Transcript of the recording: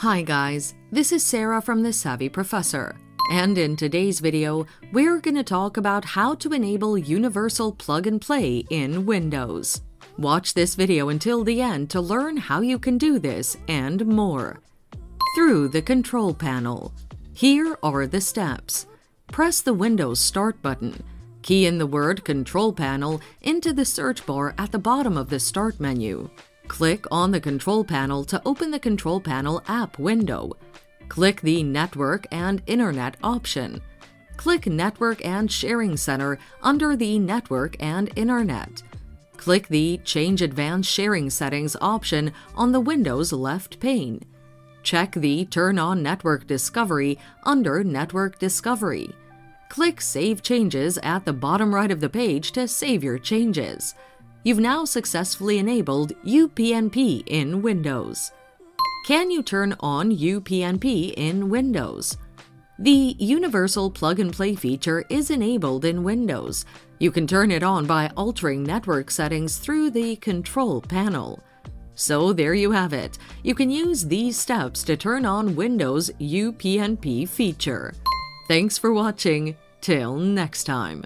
Hi guys, this is Sarah from The Savvy Professor, and in today's video, we're going to talk about how to enable Universal Plug and Play in Windows. Watch this video until the end to learn how you can do this and more. Through the Control Panel. Here are the steps. Press the Windows Start button. Key in the word Control Panel into the search bar at the bottom of the Start menu. Click on the Control Panel to open the Control Panel app window. Click the Network and Internet option. Click Network and Sharing Center under the Network and Internet. Click the Change Advanced Sharing Settings option on the Windows left pane. Check the Turn on Network Discovery under Network Discovery. Click Save Changes at the bottom right of the page to save your changes. You've now successfully enabled UPnP in Windows. Can you turn on UPnP in Windows? The Universal Plug and Play feature is enabled in Windows. You can turn it on by altering network settings through the Control Panel. So there you have it. You can use these steps to turn on Windows UPnP feature. Thanks for watching. Till next time.